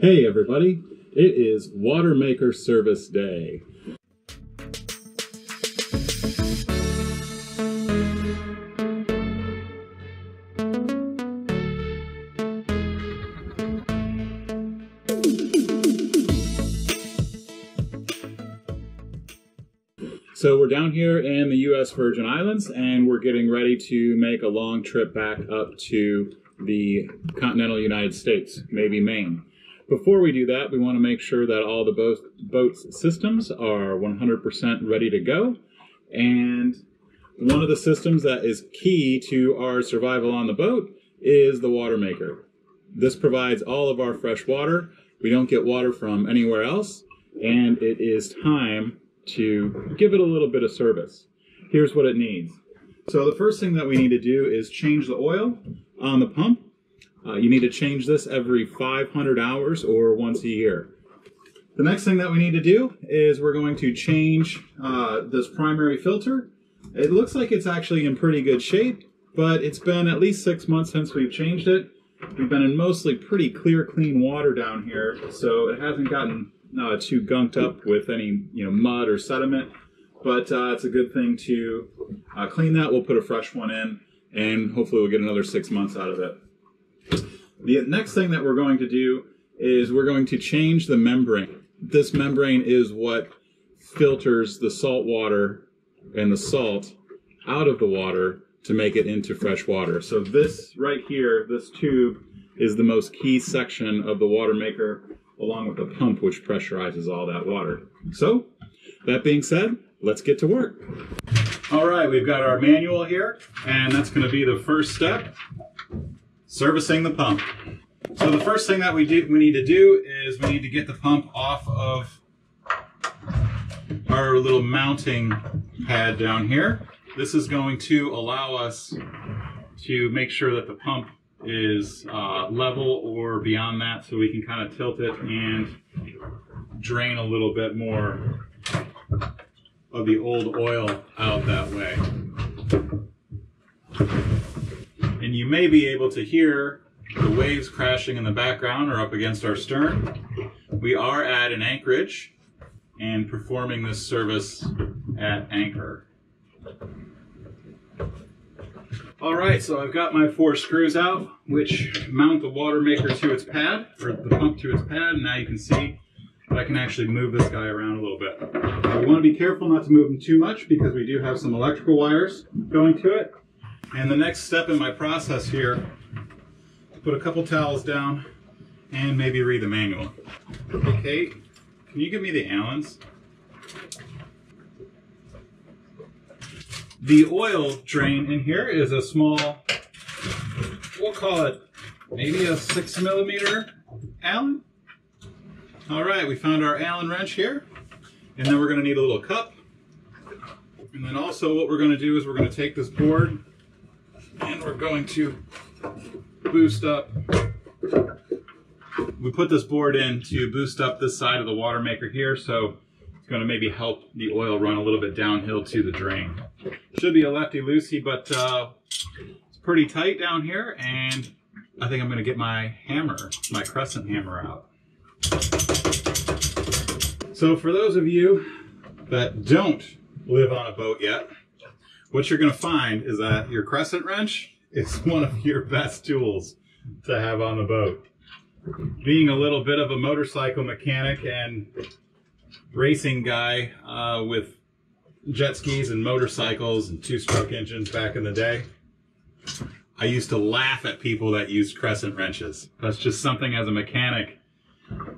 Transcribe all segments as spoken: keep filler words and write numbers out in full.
Hey everybody, it is Watermaker Service Day. So we're down here in the U S Virgin Islands and we're getting ready to make a long trip back up to the continental United States, maybe Maine. Before we do that, we want to make sure that all the boat, boat's systems are one hundred percent ready to go. And one of the systems that is key to our survival on the boat is the water maker. This provides all of our fresh water. We don't get water from anywhere else, and it is time to give it a little bit of service. Here's what it needs. So the first thing that we need to do is change the oil on the pump. Uh, you need to change this every five hundred hours or once a year. The next thing that we need to do is we're going to change uh, this primary filter. It looks like it's actually in pretty good shape, but it's been at least six months since we've changed it. We've been in mostly pretty clear, clean water down here, so it hasn't gotten Uh, too gunked up with any you know mud or sediment, but uh, it's a good thing to uh, clean that. We'll put a fresh one in and hopefully we'll get another six months out of it. The next thing that we're going to do is we're going to change the membrane. This membrane is what filters the salt water and the salt out of the water to make it into fresh water. So this right here, this tube, is the most key section of the water maker, along with the pump, which pressurizes all that water. So, that being said, let's get to work. All right, we've got our manual here, and that's gonna be the first step, servicing the pump. So the first thing that we, do, we need to do is we need to get the pump off of our little mounting pad down here. This is going to allow us to make sure that the pump is uh, level or beyond that, so we can kind of tilt it and drain a little bit more of the old oil out that way. And you may be able to hear the waves crashing in the background or up against our stern. We are at an anchorage and performing this service at anchor. All right, so I've got my four screws out, which mount the water maker to its pad, or the pump to its pad, and now you can see that I can actually move this guy around a little bit. Now, you want to be careful not to move them too much because we do have some electrical wires going to it. And the next step in my process here, put a couple towels down and maybe read the manual. Okay, can you give me the Allens? The oil drain in here is a small, we'll call it maybe a six millimeter Allen. All right, we found our Allen wrench here, and then we're gonna need a little cup. And then also what we're gonna do is we're gonna take this board and we're going to boost up. We put this board in to boost up this side of the water maker here, so it's gonna maybe help the oil run a little bit downhill to the drain. Should be a lefty-loosey, but uh, it's pretty tight down here, and I think I'm going to get my hammer, my crescent hammer out. So for those of you that don't live on a boat yet, what you're going to find is that your crescent wrench is one of your best tools to have on the boat. Being a little bit of a motorcycle mechanic and racing guy uh, with jet skis and motorcycles and two-stroke engines back in the day, I used to laugh at people that used crescent wrenches. That's just something as a mechanic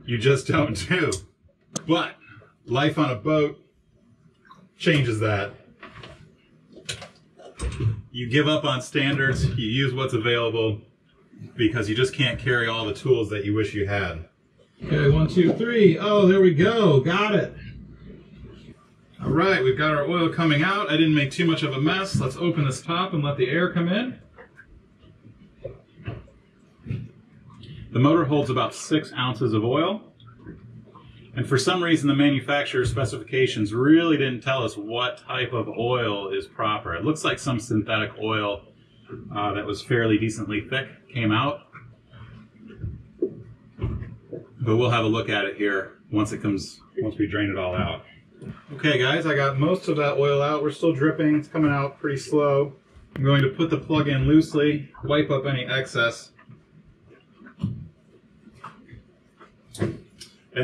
you just don't do. But life on a boat changes that. You give up on standards, you use what's available because you just can't carry all the tools that you wish you had. Okay, one, two, three. Oh, there we go. Got it. All right, we've got our oil coming out. I didn't make too much of a mess. Let's open this top and let the air come in. The motor holds about six ounces of oil. And for some reason, the manufacturer's specifications really didn't tell us what type of oil is proper. It looks like some synthetic oil uh, that was fairly decently thick came out. but we'll have a look at it here once it comes, once we drain it all out. Okay guys, I got most of that oil out. We're still dripping, it's coming out pretty slow. I'm going to put the plug in loosely, wipe up any excess. And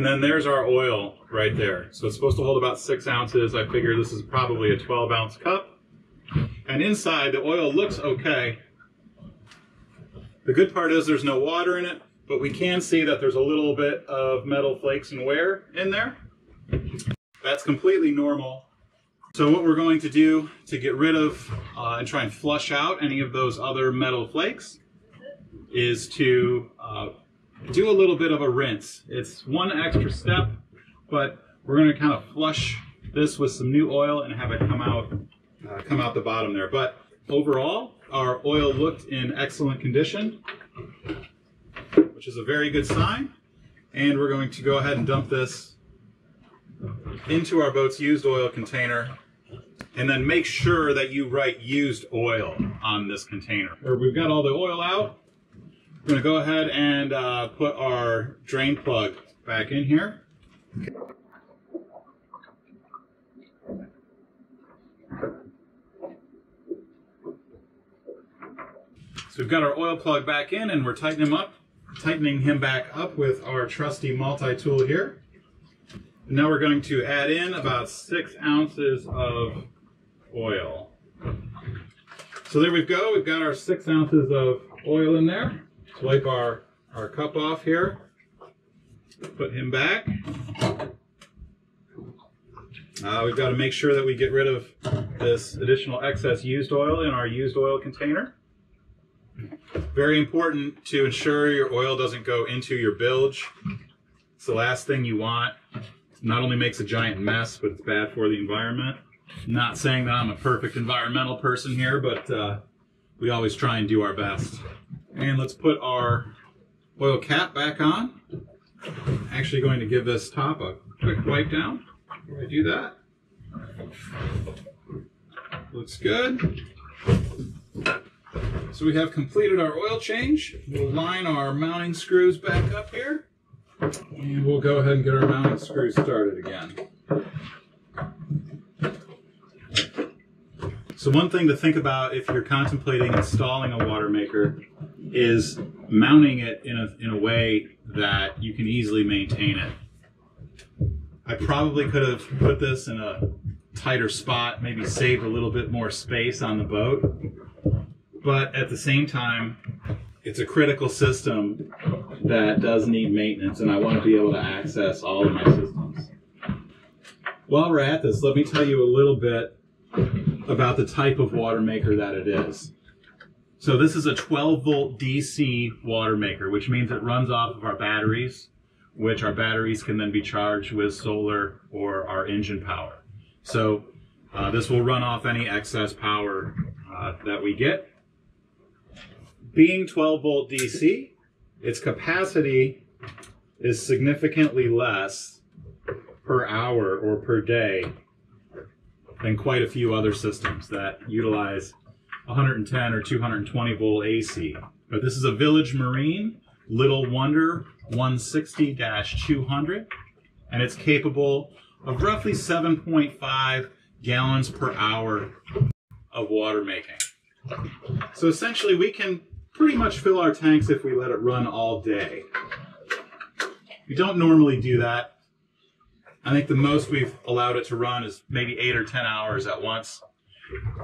then there's our oil right there. So it's supposed to hold about six ounces. I figure this is probably a twelve ounce cup. And inside, the oil looks okay. The good part is there's no water in it, but we can see that there's a little bit of metal flakes and wear in there. That's completely normal. So what we're going to do to get rid of uh, and try and flush out any of those other metal flakes is to uh, do a little bit of a rinse. It's one extra step, but we're going to kind of flush this with some new oil and have it come out, uh, come out the bottom there. But overall, our oil looked in excellent condition, which is a very good sign. And we're going to go ahead and dump this into our boat's used oil container, and then make sure that you write used oil on this container. We've got all the oil out. We're going to go ahead and uh, put our drain plug back in here. So we've got our oil plug back in, and we're tightening him up, tightening him back up with our trusty multi-tool here. Now we're going to add in about six ounces of oil. So there we go, we've got our six ounces of oil in there. Let's wipe our, our cup off here. Put him back. Uh, we've got to make sure that we get rid of this additional excess used oil in our used oil container. Very important to ensure your oil doesn't go into your bilge. It's the last thing you want. Not only makes a giant mess, but it's bad for the environment. Not saying that I'm a perfect environmental person here, but uh, we always try and do our best. And let's put our oil cap back on. I'm actually going to give this top a quick wipe down before I do that. Looks good. So we have completed our oil change. We'll line our mounting screws back up here. And we'll go ahead and get our mounting screws started again. So one thing to think about if you're contemplating installing a water maker is mounting it in a, in a way that you can easily maintain it. I probably could have put this in a tighter spot, maybe save a little bit more space on the boat, but at the same time, it's a critical system that does need maintenance, and I want to be able to access all of my systems. While we're at this, let me tell you a little bit about the type of water maker that it is. So this is a twelve volt D C water maker, which means it runs off of our batteries, which our batteries can then be charged with solar or our engine power. So uh, this will run off any excess power uh, that we get. Being twelve volt D C, its capacity is significantly less per hour or per day than quite a few other systems that utilize one hundred ten or two hundred twenty volt A C. But this is a Village Marine Little Wonder one sixty dash two hundred, and it's capable of roughly seven point five gallons per hour of water making. So essentially we can pretty much fill our tanks if we let it run all day. We don't normally do that. I think the most we've allowed it to run is maybe eight or ten hours at once,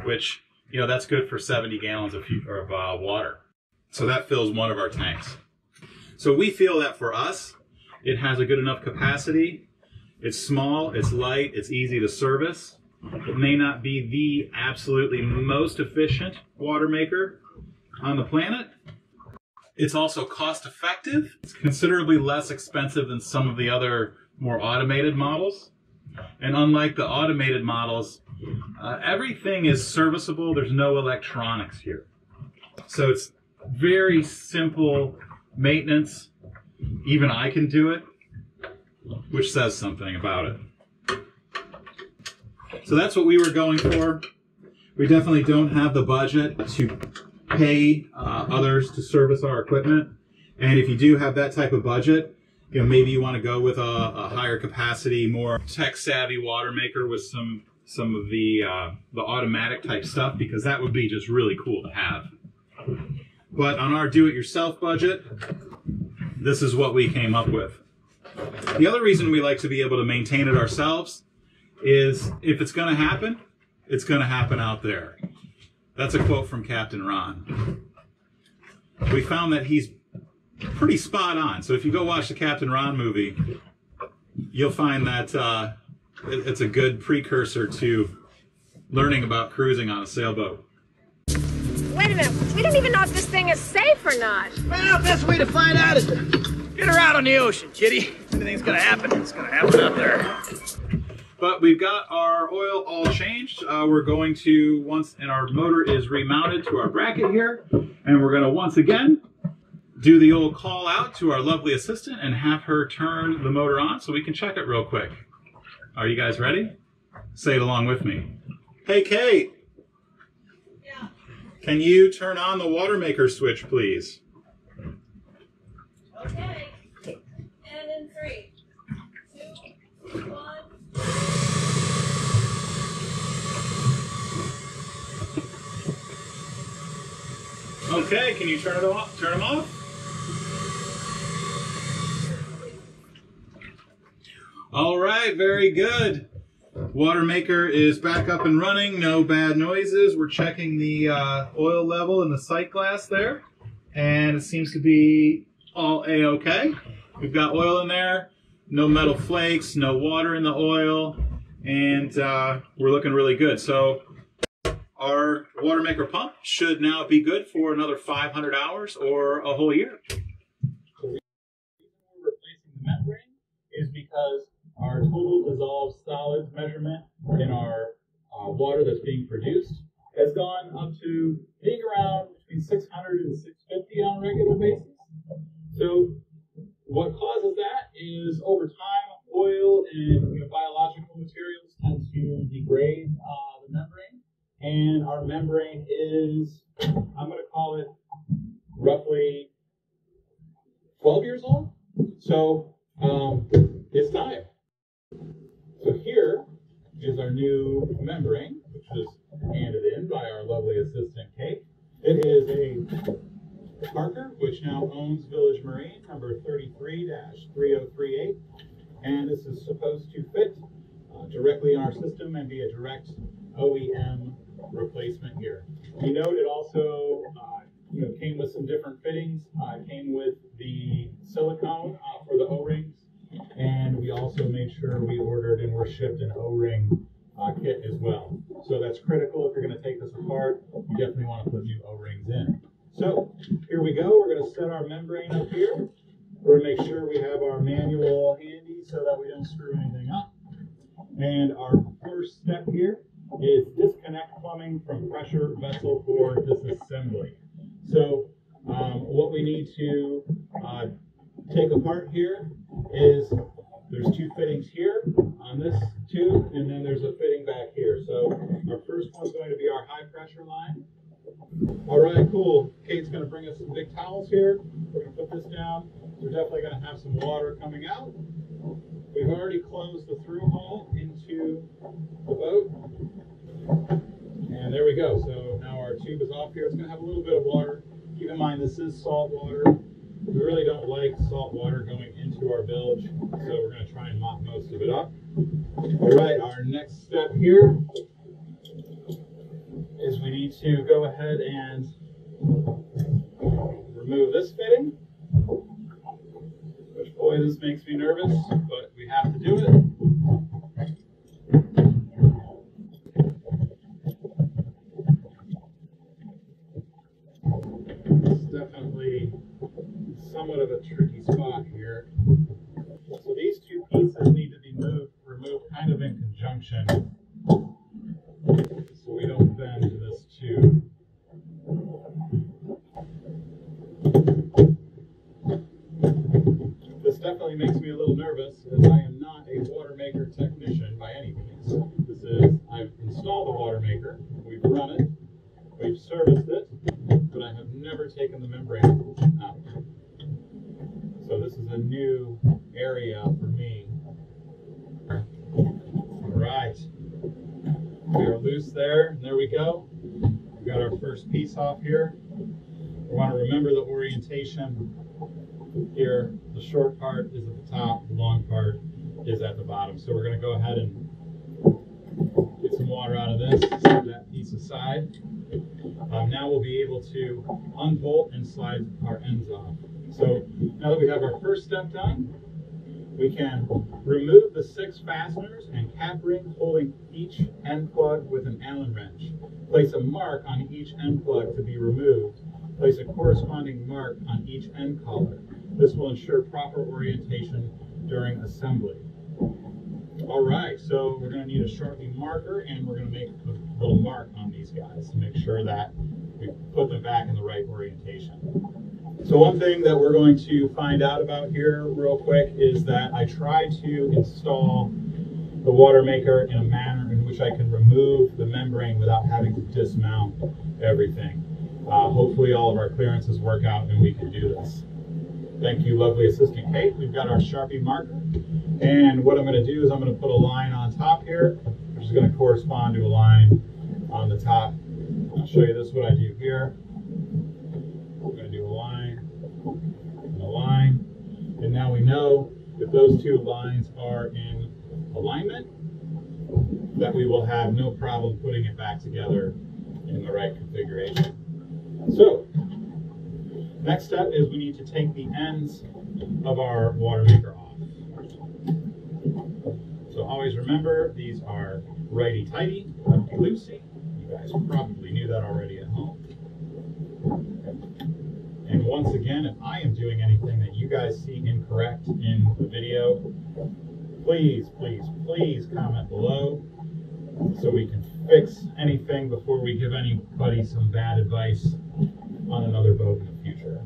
which, you know, that's good for seventy gallons of, of uh, water. So that fills one of our tanks. So we feel that for us, it has a good enough capacity. It's small, it's light, it's easy to service. It may not be the absolutely most efficient water maker on the planet. It's also cost effective. It's considerably less expensive than some of the other more automated models. And unlike the automated models, uh, everything is serviceable. There's no electronics here. So it's very simple maintenance. Even I can do it, which says something about it. So that's what we were going for. We definitely don't have the budget to pay uh, others to service our equipment, and if you do have that type of budget, you know, maybe you want to go with a, a higher capacity, more tech savvy water maker with some some of the uh, the automatic type stuff, because that would be just really cool to have. But on our do-it-yourself budget, this is what we came up with. The other reason we like to be able to maintain it ourselves is if it's going to happen, it's going to happen out there. That's a quote from Captain Ron. We found that he's pretty spot on. So if you go watch the Captain Ron movie, you'll find that uh, it's a good precursor to learning about cruising on a sailboat. Wait a minute, we don't even know if this thing is safe or not. Well, best way to find out is to get her out on the ocean, Kitty. Anything's gonna happen, it's gonna happen out there. But we've got our oil all changed. Uh, we're going to, once, and our motor is remounted to our bracket here, and we're gonna once again do the old call out to our lovely assistant and have her turn the motor on so we can check it real quick. Are you guys ready? Say it along with me. Hey, Kate. Yeah. Can you turn on the water maker switch, please? Okay. And in three, two, one. Okay, can you turn it off? Turn them off? All right, very good. Water maker is back up and running. No bad noises. We're checking the uh, oil level in the sight glass there, and it seems to be all A-okay. We've got oil in there, no metal flakes, no water in the oil, and uh, we're looking really good. So our water maker pump should now be good for another five hundred hours or a whole year. Replacing the membrane is because our total dissolved solids measurement in our uh, water that's being produced has gone up to being around between six hundred and six fifty on a regular basis. So what causes that is over time, oil and you know, biological materials tend to degrade uh, the membrane, and our membrane is, I'm going to call it roughly twelve years old. So um, it's time. So here is our new membrane, which is handed in by our lovely assistant, Kate. It is a Parker, which now owns Village Marine, number thirty-three dash three oh three eight. And this is supposed to fit uh, directly in our system and be a direct O E M replacement here. You note it also uh, you know, came with some different fittings. Uh, it came with the silicone uh, for the O-rings. And we also made sure we ordered and were shipped an O-ring uh, kit as well. So that's critical. If you're going to take this apart, you definitely want to put new O-rings in. So here we go. We're going to set our membrane up here. We're going to make sure we have our manual handy so that we don't screw anything up. And our first step here is disconnect plumbing from pressure vessel for disassembly. So um, what we need to uh, take apart here is there's two fittings here on this tube, and then there's a fitting back here. So our first one's going to be our high pressure line. All right, cool. Kate's going to bring us some big towels here. We're going to put this down. We're definitely going to have some water coming out. We've already closed the through hole into the boat. And there we go. So now our tube is off here. It's going to have a little bit of water. Keep in mind this is salt water. We really don't like salt water going into our bilge, so we're going to try and mop most of it up. All right, our next step here is we need to go ahead and remove this fitting, which, boy, this makes me nervous, but we have to do it. Somewhat of a tricky spot here. So these two pieces need to be moved, removed kind of in conjunction, so we don't bend this tube. This definitely makes me a little nervous, as I am not a water maker technician by any means. This is, I've installed the water maker, we've run it, we've serviced it, but I have never taken the membrane out. So this is a new area for me. All right, we are loose there. There we go. We've got our first piece off here. We want to remember the orientation here. The short part is at the top, the long part is at the bottom. So we're going to go ahead and get some water out of this, set that piece aside. Um, now we'll be able to unbolt and slide our ends off. So now that we have our first step done, we can remove the six fasteners and cap ring holding each end plug with an Allen wrench. Place a mark on each end plug to be removed. Place a corresponding mark on each end collar. This will ensure proper orientation during assembly. All right, so we're gonna need a Sharpie marker, and we're gonna make a little mark on these guys to make sure that we put them back in the right orientation. So one thing that we're going to find out about here real quick is that I try to install the water maker in a manner in which I can remove the membrane without having to dismount everything. Uh, hopefully all of our clearances work out and we can do this. Thank you, lovely assistant Kate. We've got our Sharpie marker. And what I'm going to do is I'm going to put a line on top here, which is going to correspond to a line on the top. I'll show you this, what I do here. Line, and now we know that those two lines are in alignment, that we will have no problem putting it back together in the right configuration. So next step is we need to take the ends of our water maker off. So always remember, these are righty tighty, lefty loosey. You guys probably knew that already at home. And once again, if I am doing anything that you guys see incorrect in the video, please, please, please comment below so we can fix anything before we give anybody some bad advice on another boat in the future.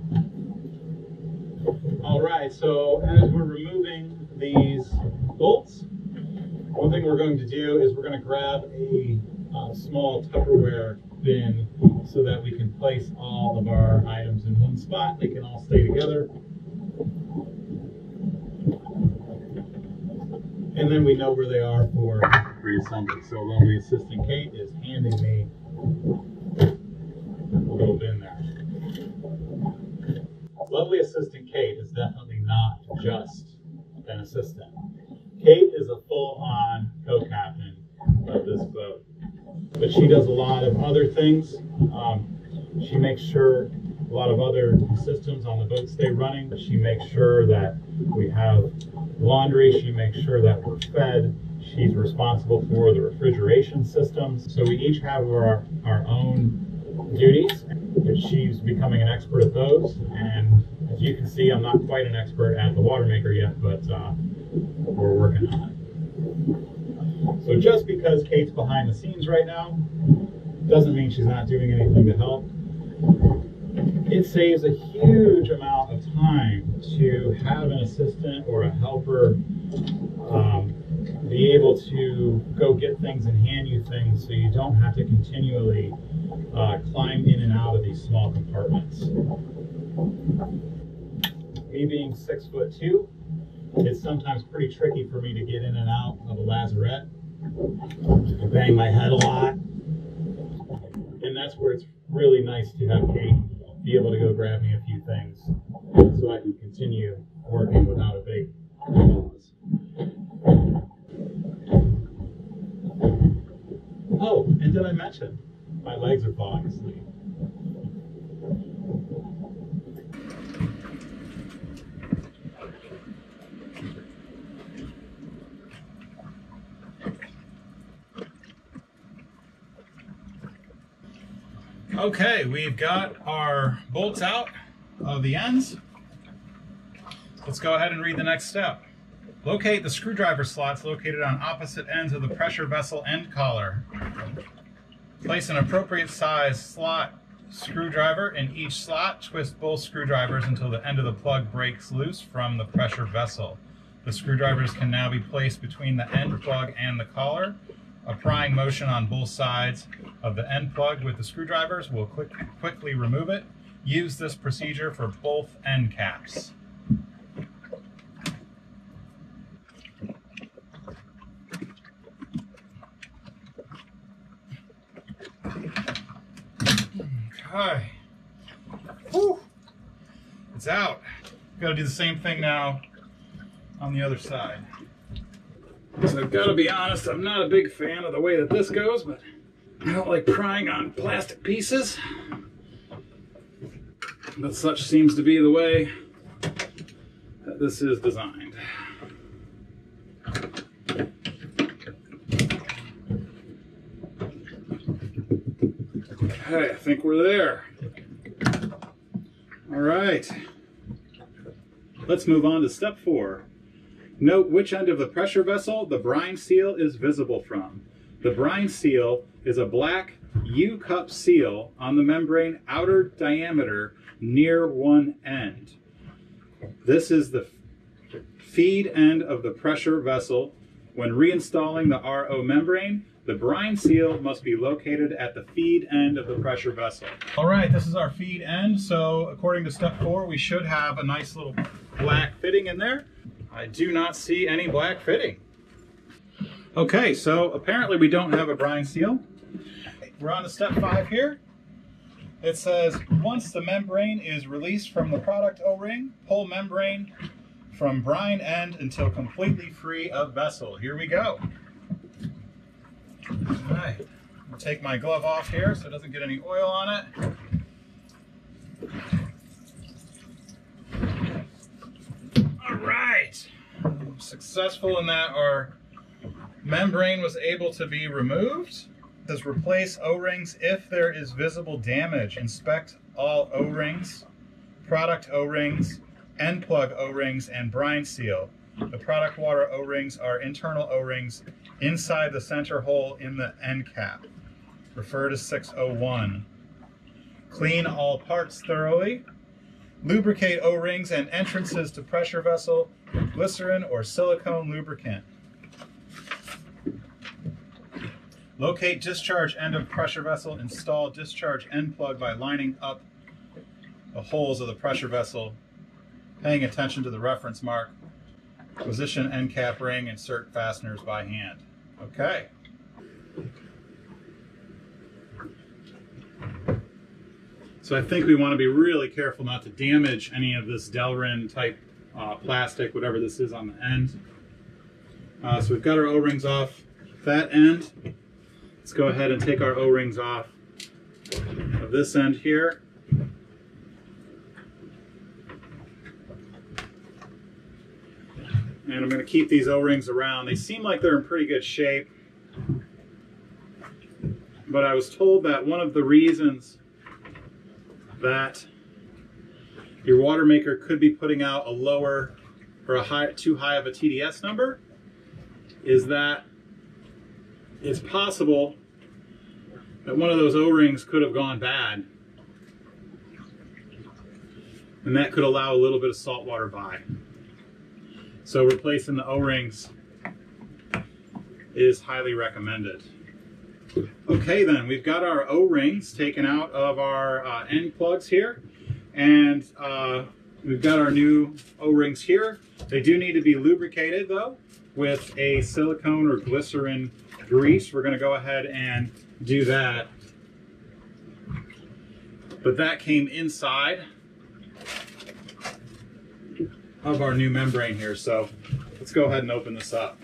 All right, so as we're removing these bolts, one thing we're going to do is we're going to grab a uh, small Tupperware bin so that we can place all of our items in one spot. They can all stay together. And then we know where they are for reassembly. So lovely assistant Kate is handing me a little bin there. Lovely assistant Kate is definitely not just an assistant. Kate is a full-on co-captain of this boat. But she does a lot of other things. Um, she makes sure a lot of other systems on the boat stay running. She makes sure that we have laundry. She makes sure that we're fed. She's responsible for the refrigeration systems. So we each have our, our own duties. She's becoming an expert at those. And as you can see, I'm not quite an expert at the water maker yet, but uh, we're working on it. So just because Kate's behind the scenes right now, doesn't mean she's not doing anything to help. It saves a huge amount of time to have an assistant or a helper um, be able to go get things and hand you things so you don't have to continually uh, climb in and out of these small compartments. Me being six foot two, it's sometimes pretty tricky for me to get in and out of a lazarette. I bang my head a lot. And that's where it's really nice to have Kate be able to go grab me a few things so I can continue working without a big pause. Oh, and did I mention my legs are falling asleep? Okay, we've got our bolts out of the ends. Let's go ahead and read the next step. Locate the screwdriver slots located on opposite ends of the pressure vessel end collar. Place an appropriate size slot screwdriver in each slot. Twist both screwdrivers until the end of the plug breaks loose from the pressure vessel. The screwdrivers can now be placed between the end plug and the collar. A prying motion on both sides of the end plug with the screwdrivers will quick, quickly remove it. Use this procedure for both end caps. Hi. Whew. It's out. Got to do the same thing now on the other side. So I've got to be honest, I'm not a big fan of the way that this goes, but I don't like prying on plastic pieces. But such seems to be the way that this is designed. Okay, I think we're there. All right. Let's move on to step four. Note which end of the pressure vessel the brine seal is visible from. The brine seal is a black U-cup seal on the membrane outer diameter near one end. This is the feed end of the pressure vessel. When reinstalling the R O membrane, the brine seal must be located at the feed end of the pressure vessel. All right, this is our feed end. So according to step four, we should have a nice little black fitting in there. I do not see any black fitting. Okay, so apparently we don't have a brine seal. We're on to step five here. It says, once the membrane is released from the product O-ring, pull membrane from brine end until completely free of vessel. Here we go. All right, I'm gonna take my glove off here so it doesn't get any oil on it. All right, successful in that our membrane was able to be removed. It says replace O-rings if there is visible damage. Inspect all O-rings, product O-rings, end plug O-rings, and brine seal. The product water O-rings are internal O-rings inside the center hole in the end cap. Refer to six oh one. Clean all parts thoroughly. Lubricate O-rings and entrances to pressure vessel with glycerin or silicone lubricant. Locate discharge end of pressure vessel. Install discharge end plug by lining up the holes of the pressure vessel, paying attention to the reference mark. Position end cap ring. Insert fasteners by hand. Okay. So I think we want to be really careful not to damage any of this Delrin type uh, plastic, whatever this is on the end. Uh, so we've got our O-rings off that end. Let's go ahead and take our O-rings off of this end here. And I'm going to keep these O-rings around. They seem like they're in pretty good shape. But I was told that one of the reasons that your water maker could be putting out a lower or a high, too high of a T D S number is that it's possible that one of those O-rings could have gone bad, and that could allow a little bit of salt water by. So replacing the O-rings is highly recommended. Okay, then we've got our O-rings taken out of our uh, end plugs here, and uh, we've got our new O-rings here. They do need to be lubricated though with a silicone or glycerin grease. We're going to go ahead and do that. But that came inside of our new membrane here. So let's go ahead and open this up.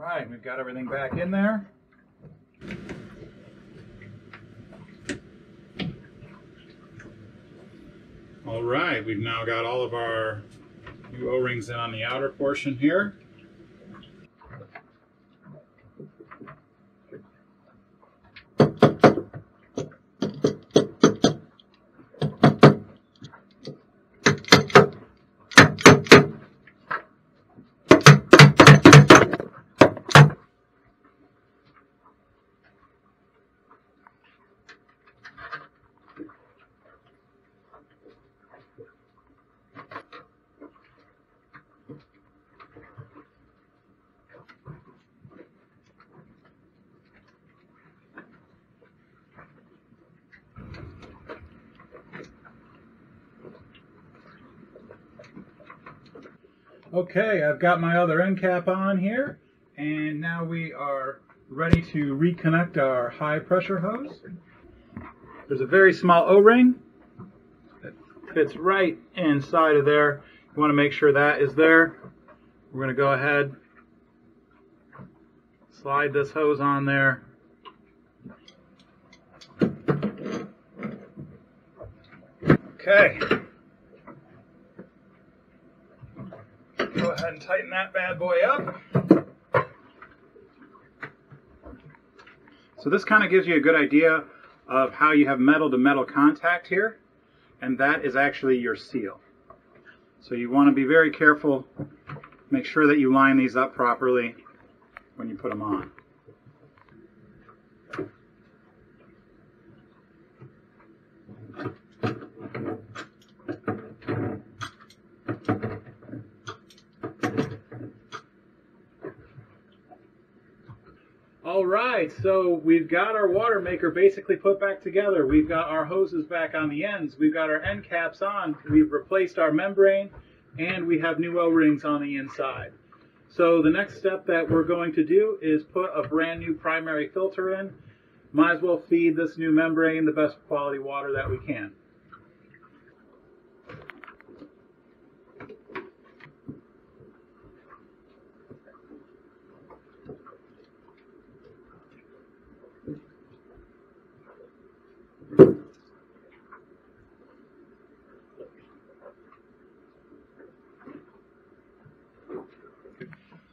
Alright, we've got everything back in there. Alright, we've now got all of our new O-rings in on the outer portion here. Okay, I've got my other end cap on here, and now we are ready to reconnect our high pressure hose. There's a very small O-ring that fits right inside of there. You want to make sure that is there. We're going to go ahead, slide this hose on there. Okay. Go ahead and tighten that bad boy up. So this kind of gives you a good idea of how you have metal to metal contact here, and that is actually your seal. So you want to be very careful, make sure that you line these up properly when you put them on. Alright, so we've got our water maker basically put back together. We've got our hoses back on the ends. We've got our end caps on. We've replaced our membrane, and we have new O-rings on the inside. So the next step that we're going to do is put a brand new primary filter in. Might as well feed this new membrane the best quality water that we can.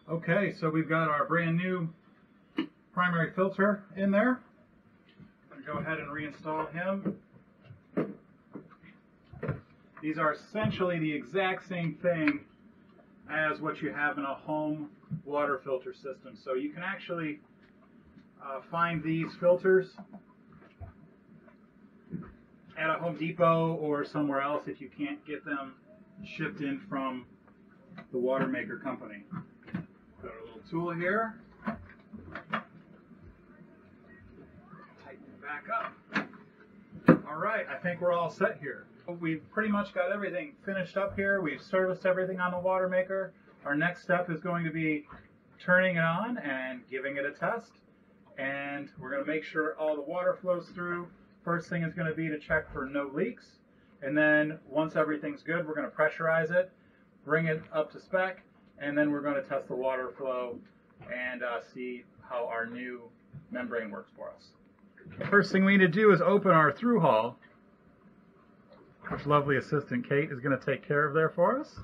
Okay, so we've got our brand new primary filter in there. I'm going to go ahead and reinstall him. These are essentially the exact same thing as what you have in a home water filter system. So you can actually uh, find these filters at a Home Depot or somewhere else if you can't get them shipped in from the water maker company. Got our little tool here. Tighten it back up. All right, I think we're all set here. We've pretty much got everything finished up here. We've serviced everything on the water maker. Our next step is going to be turning it on and giving it a test. And we're going to make sure all the water flows through. First thing is going to be to check for no leaks. And then once everything's good, we're going to pressurize it, bring it up to spec, and then we're going to test the water flow and uh, see how our new membrane works for us. First thing we need to do is open our through haul, which lovely assistant Kate is going to take care of there for us.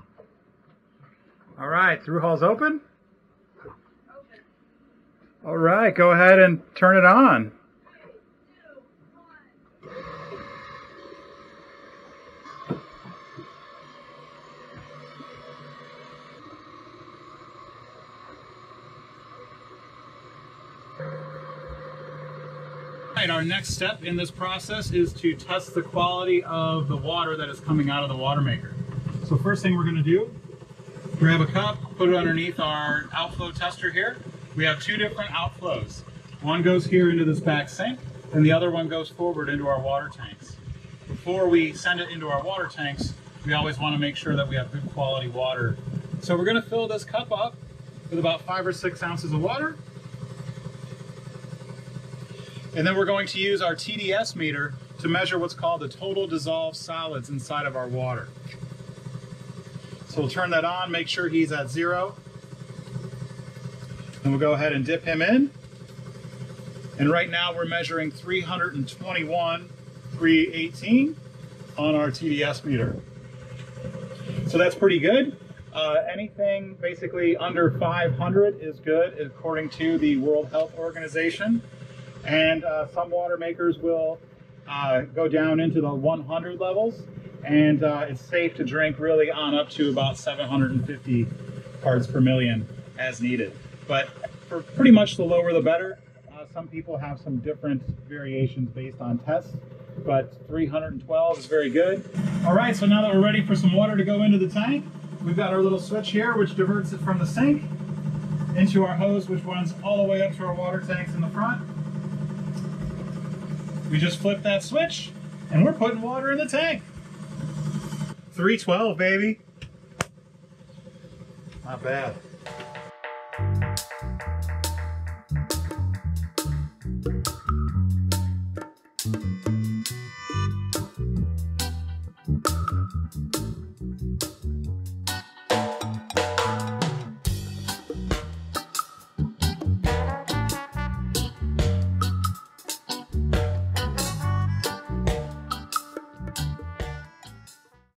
All right, through haul's open. All right, go ahead and turn it on. Our next step in this process is to test the quality of the water that is coming out of the water maker. So first thing we're going to do, grab a cup, put it underneath our outflow tester here. We have two different outflows. One goes here into this back sink, and the other one goes forward into our water tanks. Before we send it into our water tanks, we always want to make sure that we have good quality water. So we're going to fill this cup up with about five or six ounces of water. And then we're going to use our T D S meter to measure what's called the total dissolved solids inside of our water. So we'll turn that on, make sure he's at zero. And we'll go ahead and dip him in. And right now we're measuring three hundred twenty-one, three eighteen on our T D S meter. So that's pretty good. Uh, anything basically under five hundred is good according to the World Health Organization. And uh, some water makers will uh, go down into the one hundred levels, and uh, it's safe to drink really on up to about seven hundred fifty parts per million as needed. But for pretty much the lower the better. Uh, some people have some different variations based on tests, but three hundred twelve is very good. All right, so now that we're ready for some water to go into the tank, we've got our little switch here which diverts it from the sink into our hose, which runs all the way up to our water tanks in the front. We just flip that switch, and we're putting water in the tank. three twelve, baby. Not bad.